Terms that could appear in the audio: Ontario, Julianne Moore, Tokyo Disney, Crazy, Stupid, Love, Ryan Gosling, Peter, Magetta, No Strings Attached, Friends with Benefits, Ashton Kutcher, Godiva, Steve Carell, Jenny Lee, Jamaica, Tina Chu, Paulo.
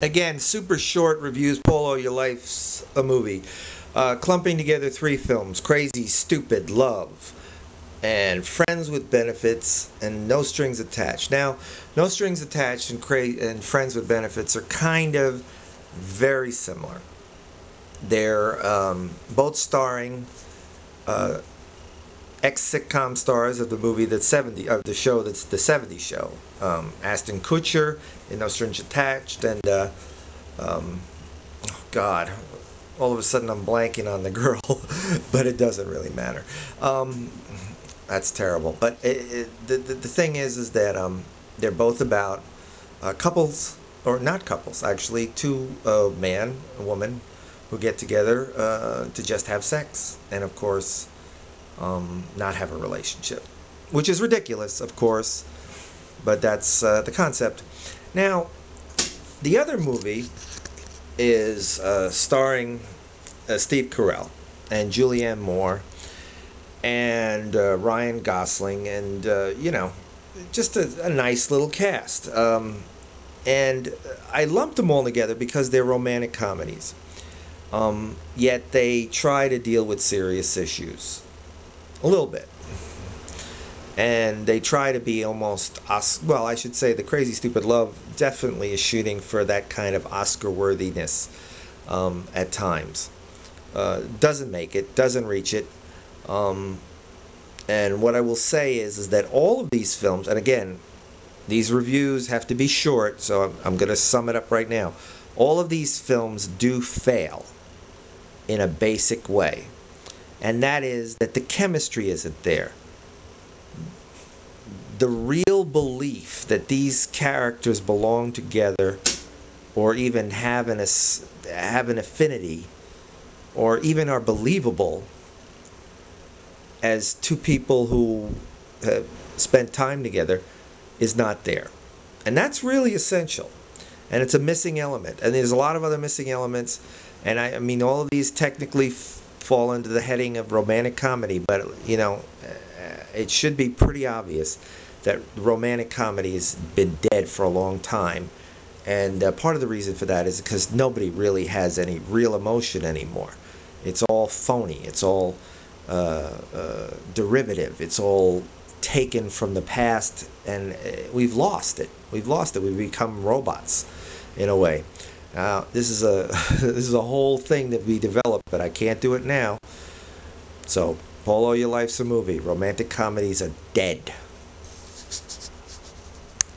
Again, super short reviews. Paulo, your life's a movie. Clumping together three films: Crazy, Stupid, Love, and Friends with Benefits, and No Strings Attached. Now, No Strings Attached and Friends with Benefits are kind of very similar. They're both starring ex-sitcom stars of the movie that's the 70s show. Ashton Kutcher in No Strings Attached, and oh God, all of a sudden I'm blanking on the girl, but it doesn't really matter. That's terrible. But the thing is that they're both about couples, or not couples actually, two man, a woman, who get together to just have sex, and of course, not have a relationship, which is ridiculous, of course, but that's the concept. Now, the other movie is starring Steve Carell and Julianne Moore and Ryan Gosling, and you know, just a nice little cast. And I lumped them all together because they're romantic comedies, yet they try to deal with serious issues a little bit, and they try to be almost well, I should say the Crazy, Stupid, Love definitely is shooting for that kind of Oscar worthiness at times. Doesn't make it, doesn't reach it. And what I will say is that all of these films, and again, these reviews have to be short, so I'm going to sum it up right now. All of these films do fail in a basic way, and that is that the chemistry isn't there. The real belief that these characters belong together, or even have an affinity, or even are believable as two people who have spent time together, is not there. And that's really essential. And it's a missing element. And there's a lot of other missing elements. And I mean, all of these technically fall under the heading of romantic comedy, but you know, it should be pretty obvious that romantic comedy has been dead for a long time, and part of the reason for that is because nobody really has any real emotion anymore. It's all phony, it's all derivative, it's all taken from the past, and we've lost it. We've become robots in a way. This is a this is a whole thing that we developed, but I can't do it now. So, Paulo, your life's a movie. Romantic comedies are dead.